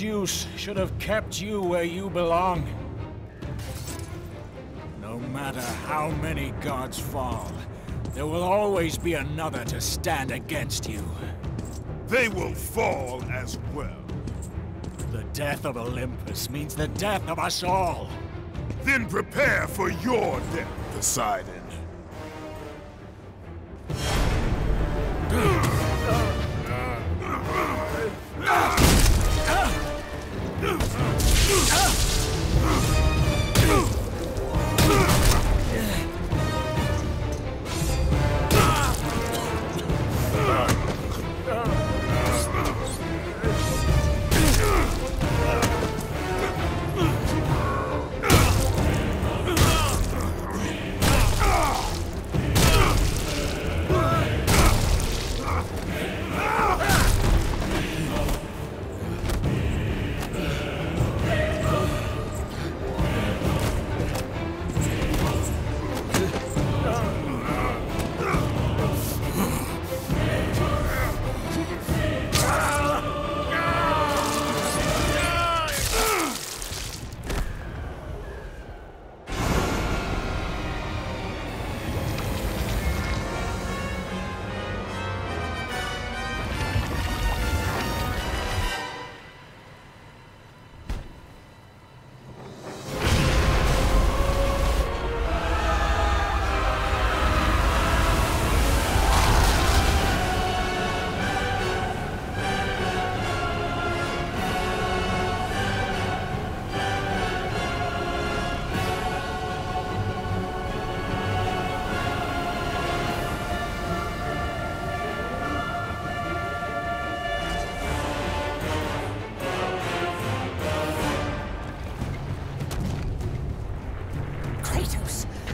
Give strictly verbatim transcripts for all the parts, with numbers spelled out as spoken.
Zeus should have kept you where you belong. No matter how many gods fall, there will always be another to stand against you. They will fall as well. The death of Olympus means the death of us all. Then prepare for your death, Poseidon.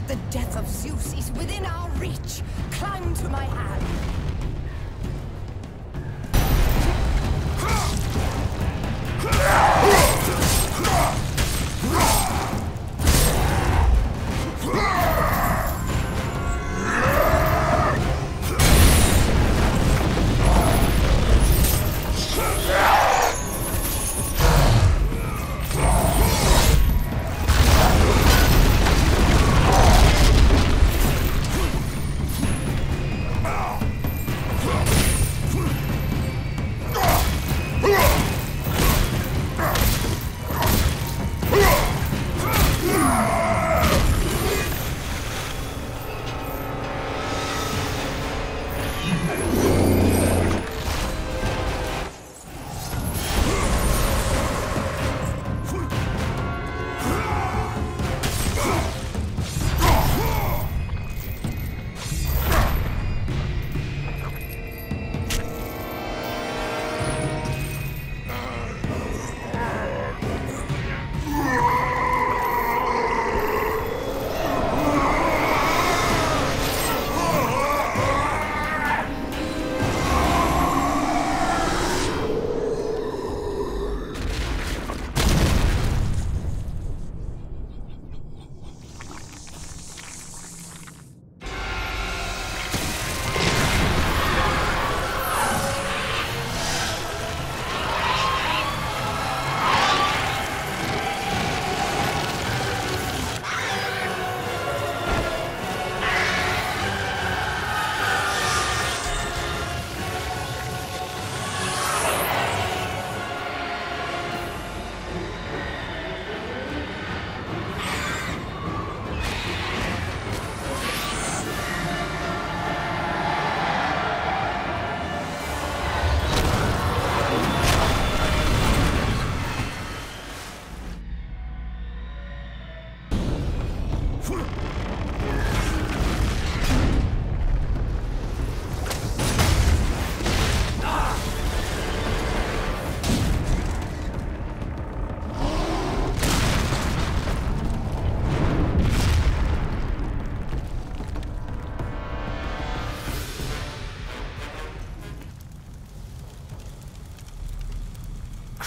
The death of Zeus is within our reach. Climb to my hand.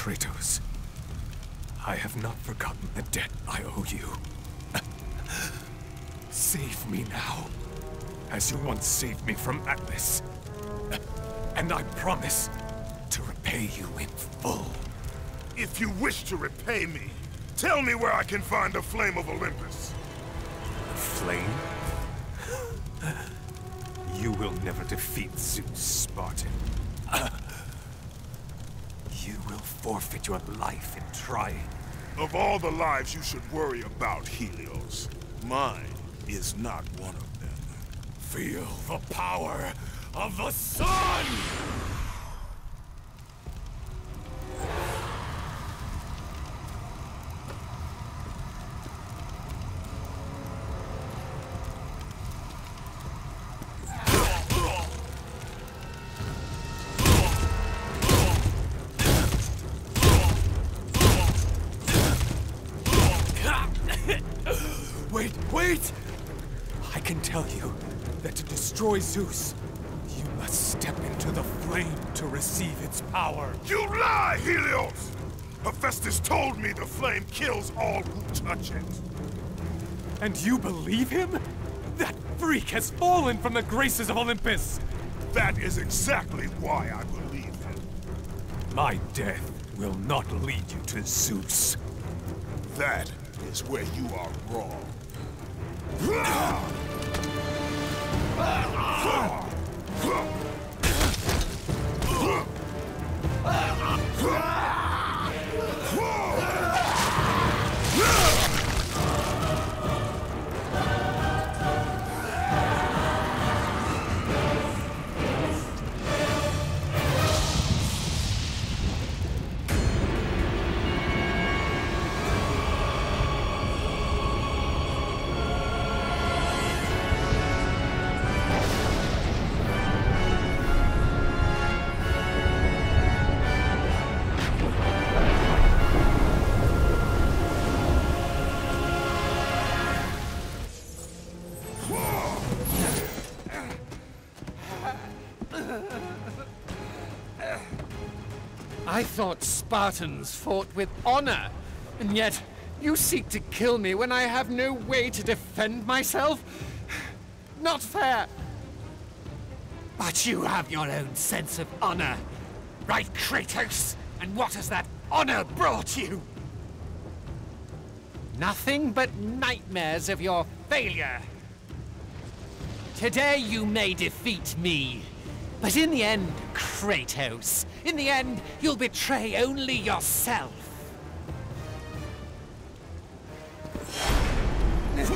Kratos, I have not forgotten the debt I owe you. Save me now, as you once saved me from Atlas. And I promise to repay you in full. If you wish to repay me, tell me where I can find the flame of Olympus. The flame? You will never defeat Zeus, Spartan. You will forfeit your life in trying. Of all the lives you should worry about, Helios, mine is not one of them. Feel the power of the sun! Wait, wait! I can tell you that to destroy Zeus, you must step into the flame to receive its power. You lie, Helios! Hephaestus told me the flame kills all who touch it. And you believe him? That freak has fallen from the graces of Olympus! That is exactly why I believe him. My death will not lead you to Zeus. That is where you are wrong. I thought Spartans fought with honor, and yet you seek to kill me when I have no way to defend myself? Not fair! But you have your own sense of honor, right, Kratos? And what has that honor brought you? Nothing but nightmares of your failure. Today you may defeat me, but in the end, Kratos, in the end, you'll betray only yourself. Yeah.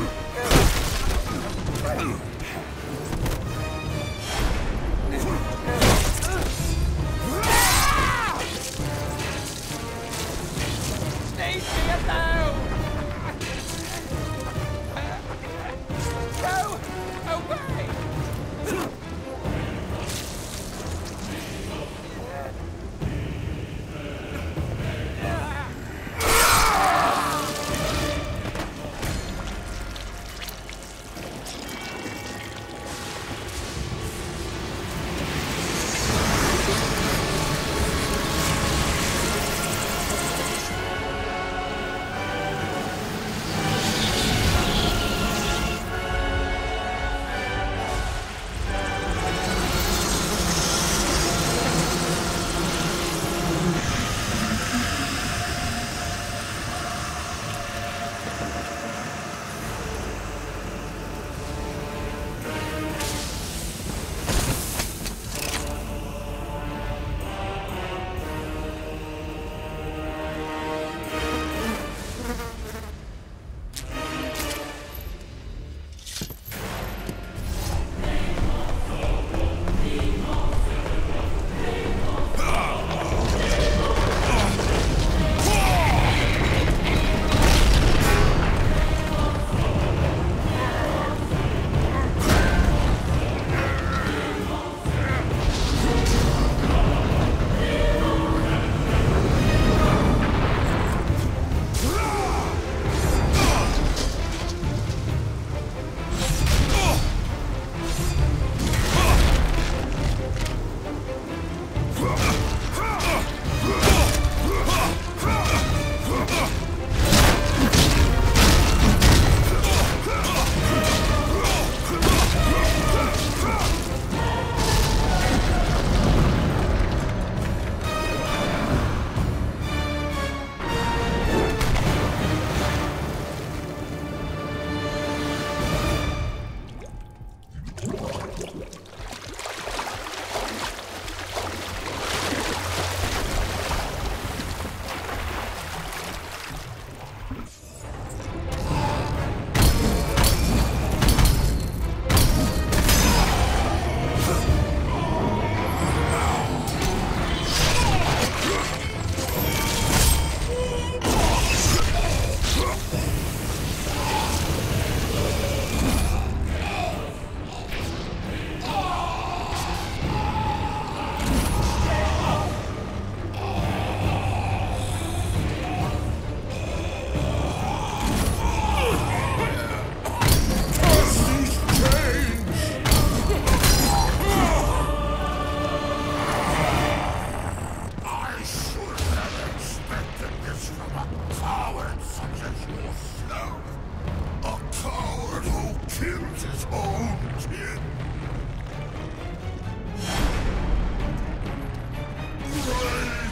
kills his own kin.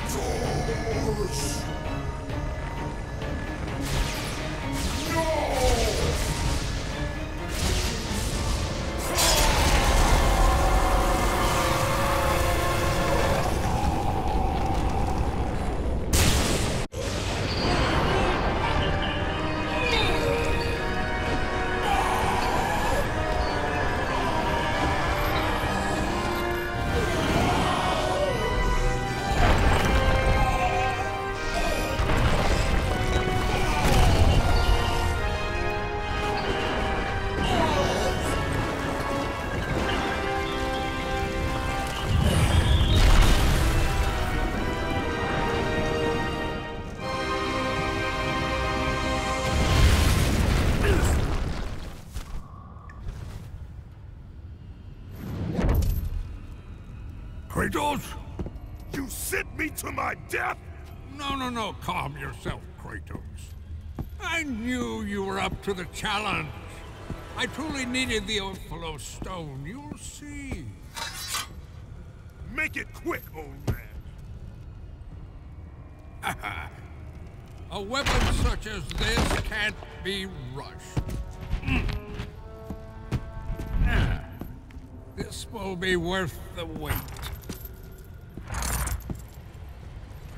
Kratos! Kratos! You sent me to my death? No, no, no. Calm yourself, Kratos. I knew you were up to the challenge. I truly needed the Othello stone. You'll see. Make it quick, old man. A weapon such as this can't be rushed. Mm. Ah. This will be worth the wait.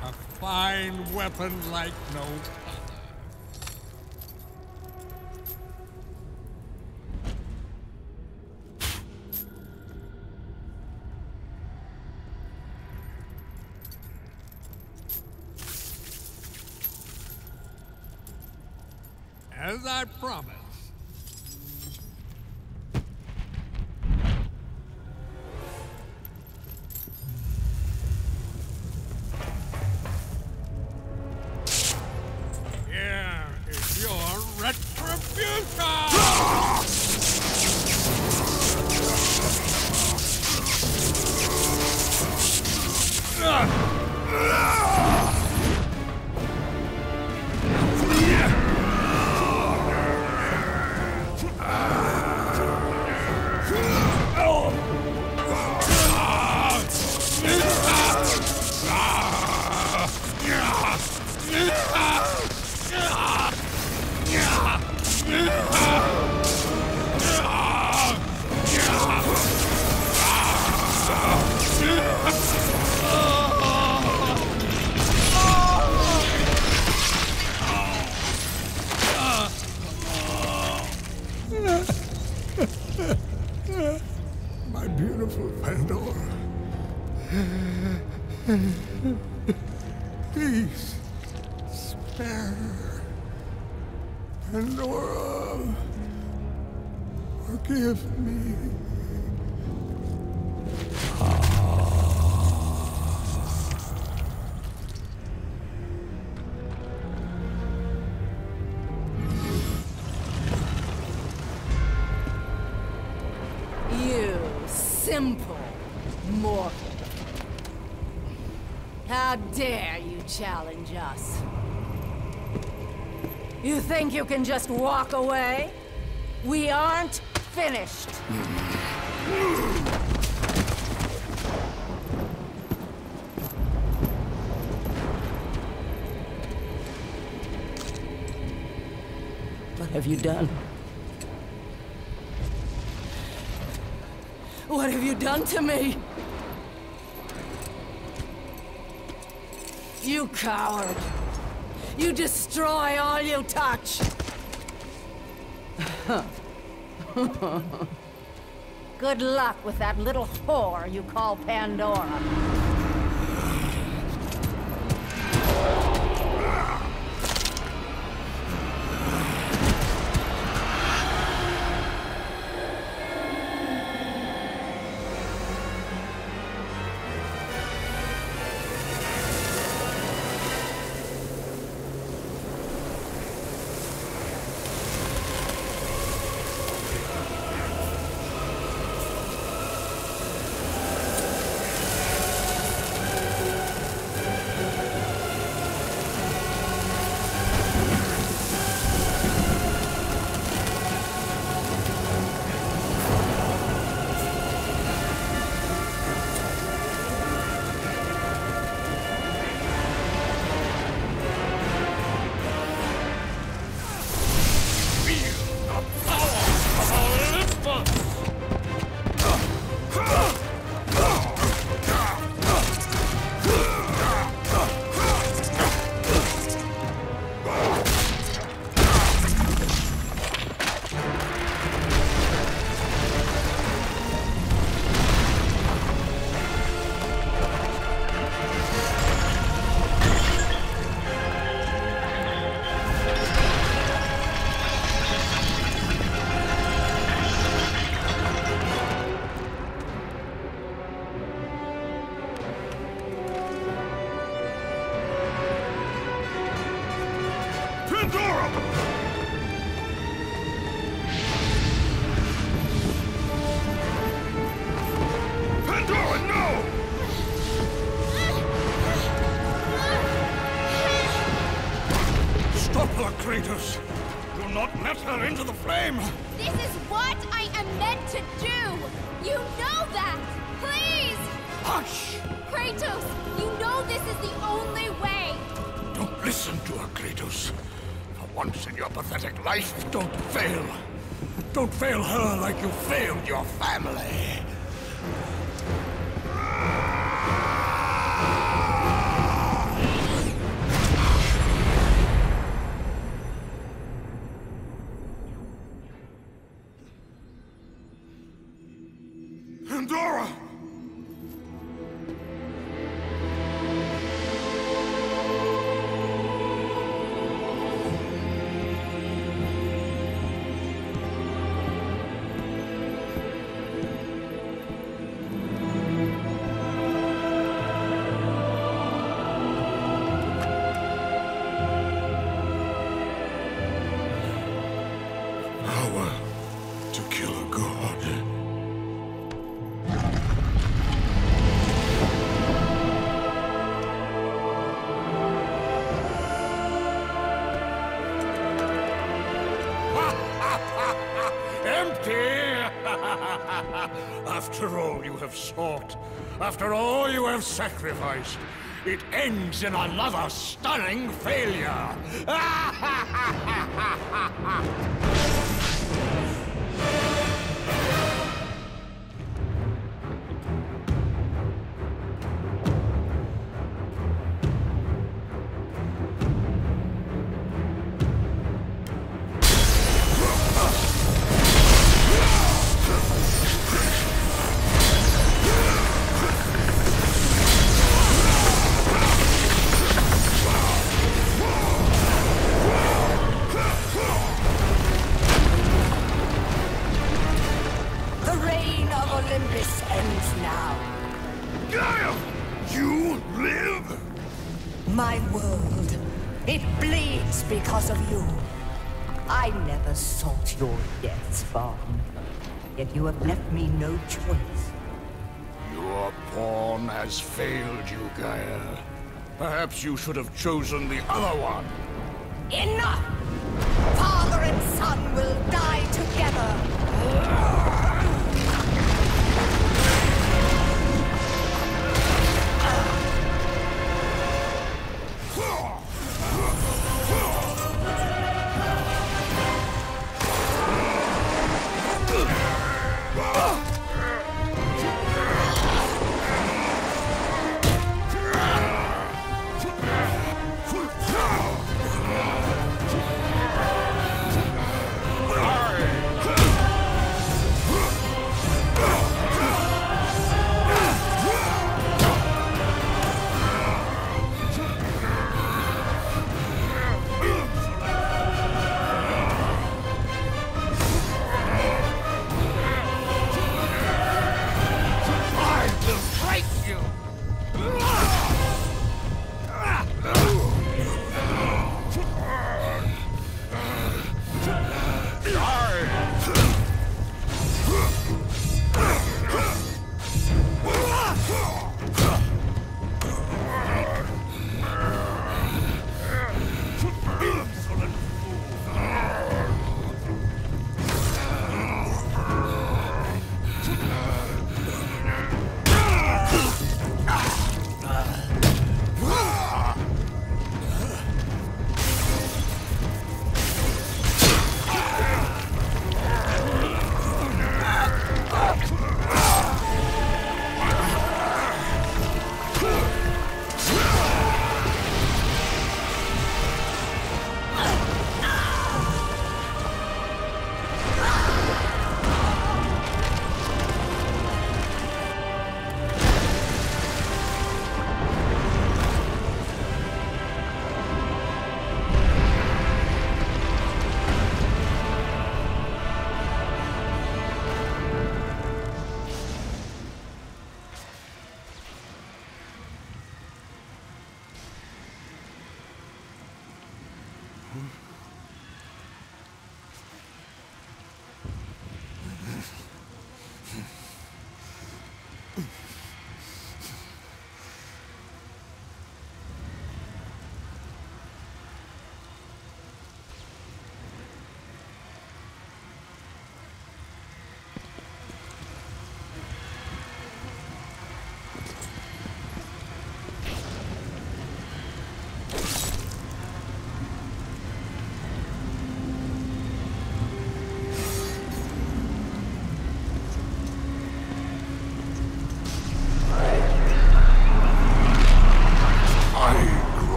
A fine weapon like no other. As I promised. Please, spare her. Pandora, forgive me. You simple mortal. How dare you challenge us? You think you can just walk away? We aren't finished. What have you done? What have you done to me? You coward! You destroy all you touch! Good luck with that little whore you call Pandora. time! This is what I am meant to do! You know that! Please! Hush! Kratos, you know this is the only way! Don't listen to her, Kratos. For once in your pathetic life, don't fail. Don't fail her like you failed your family. Pandora! After all you have sought, after all you have sacrificed, it ends in another stunning failure. Olympus ends now. You live? My world, it bleeds because of you. I never sought your death, Spartan. Yet you have left me no choice. Your pawn has failed you, Gaia. Perhaps you should have chosen the other one. Enough! Father and son will die together.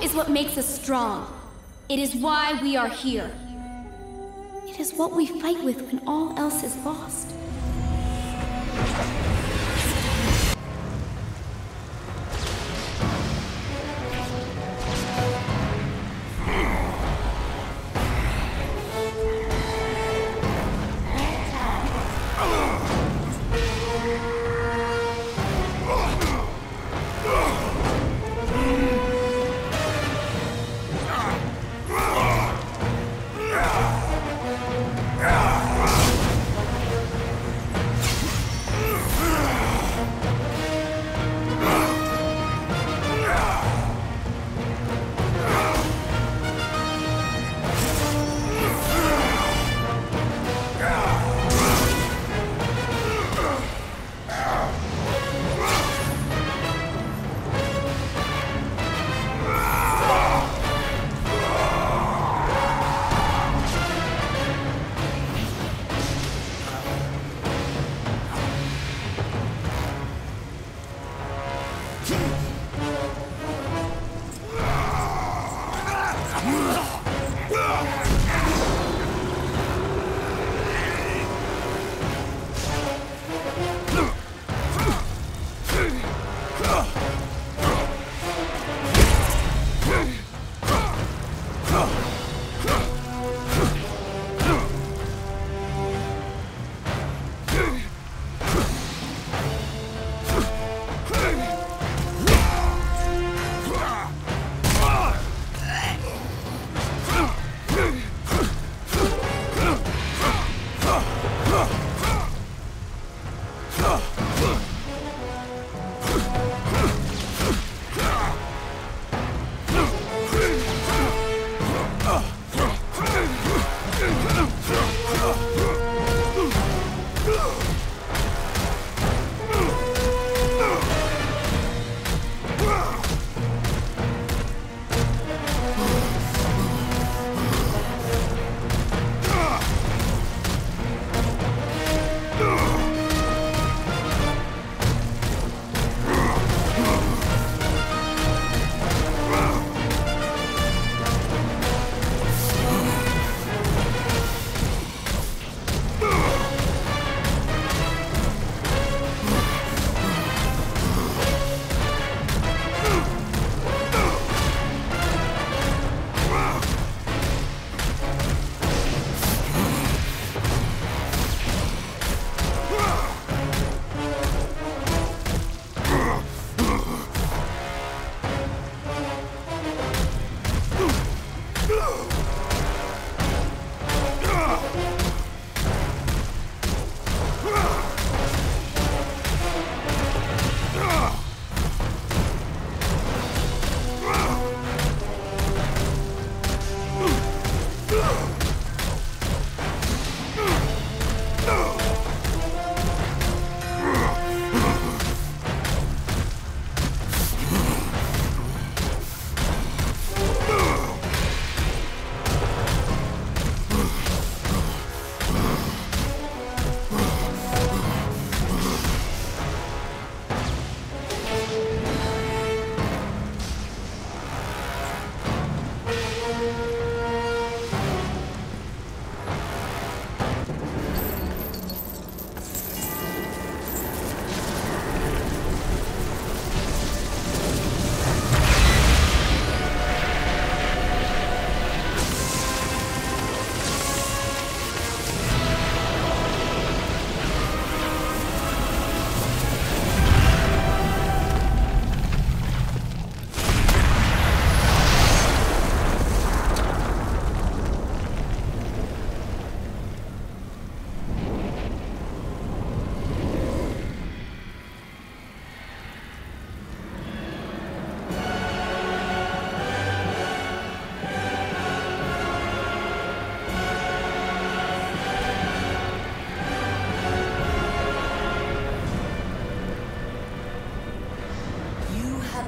Love is what makes us strong. It is why we are here. It is what we fight with when all else is lost.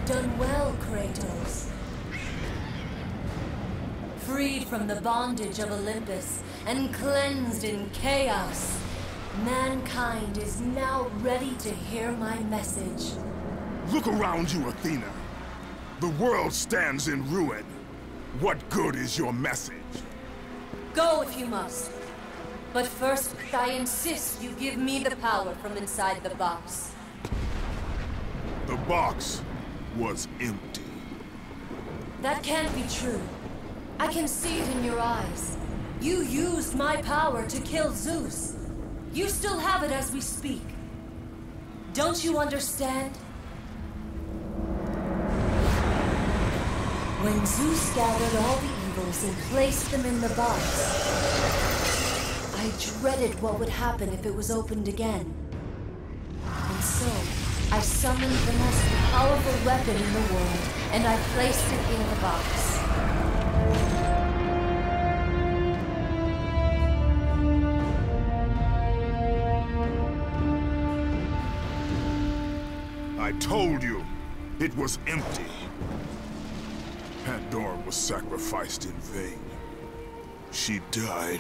Done well, Kratos. Freed from the bondage of Olympus and cleansed in chaos, mankind is now ready to hear my message. Look around you, Athena. The world stands in ruin. What good is your message? Go if you must. But first, I insist you give me the power from inside the box. The box was empty. That can't be true. I can see it in your eyes. You used my power to kill Zeus. You still have it as we speak. Don't you understand? When Zeus gathered all the evils and placed them in the box, I dreaded what would happen if it was opened again. And so, I summoned the most powerful weapon in the world, and I placed it in the box. I told you, it was empty. Pandora was sacrificed in vain. She died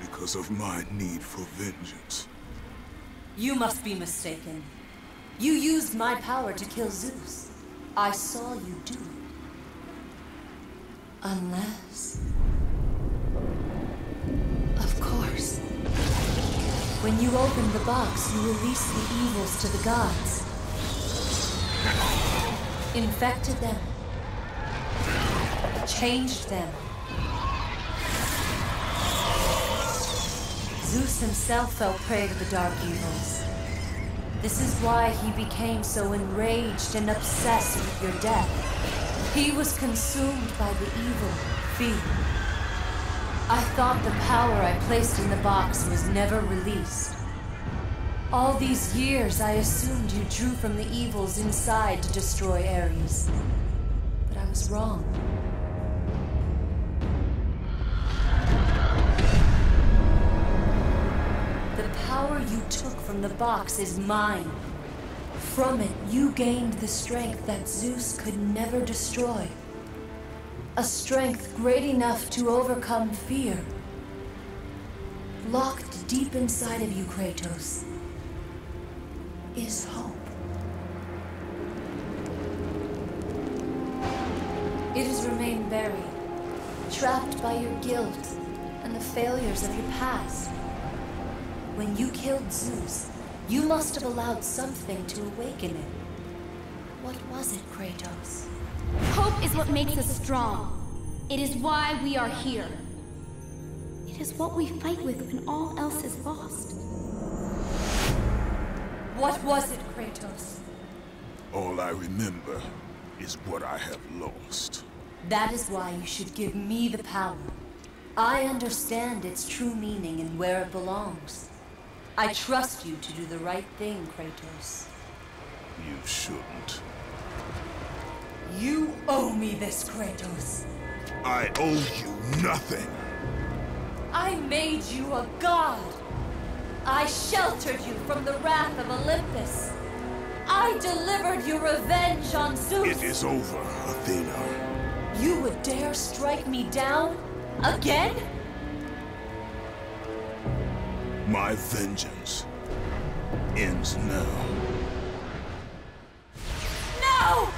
because of my need for vengeance. You must be mistaken. You used my power to kill Zeus. I saw you do it. Unless... Of course. When you opened the box, you released the evils to the gods. Infected them. Changed them. Zeus himself fell prey to the dark evils. This is why he became so enraged and obsessed with your death. He was consumed by the evil fear. I thought the power I placed in the box was never released. All these years, I assumed you drew from the evils inside to destroy Ares. But I was wrong. The power you took from the box is mine. From it, you gained the strength that Zeus could never destroy. A strength great enough to overcome fear. Locked deep inside of you, Kratos, is hope. It has remained buried, trapped by your guilt and the failures of your past. When you killed Zeus, you must have allowed something to awaken it. What was it, Kratos? Hope is what makes us strong. It is why we are here. It is what we fight with when all else is lost. What was it, Kratos? All I remember is what I have lost. That is why you should give me the power. I understand its true meaning and where it belongs. I trust you to do the right thing, Kratos. You shouldn't. You owe me this, Kratos. I owe you nothing. I made you a god. I sheltered you from the wrath of Olympus. I delivered your revenge on Zeus. It is over, Athena. You would dare strike me down? Again? My vengeance ends now. No!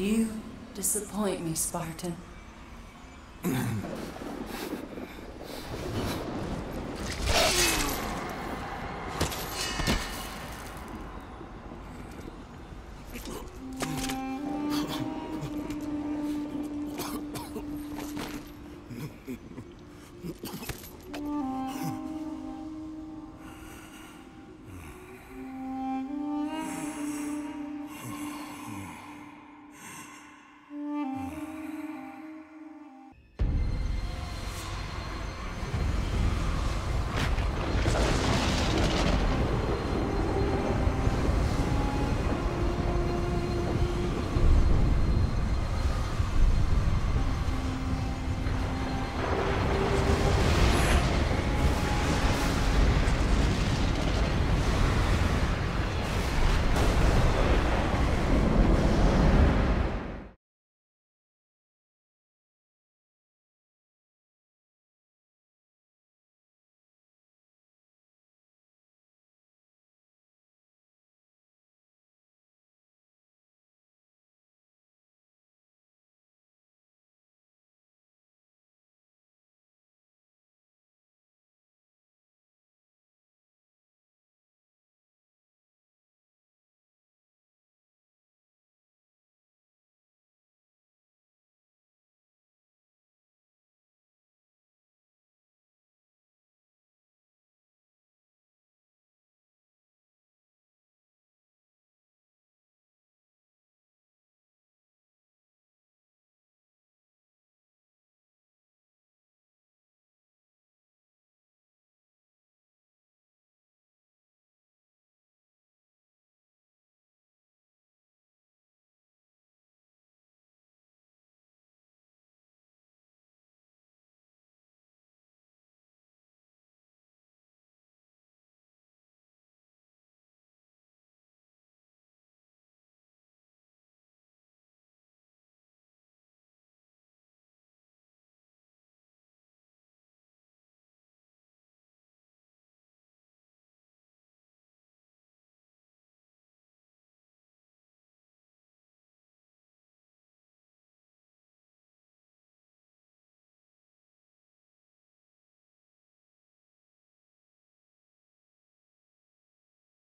You disappoint me, Spartan.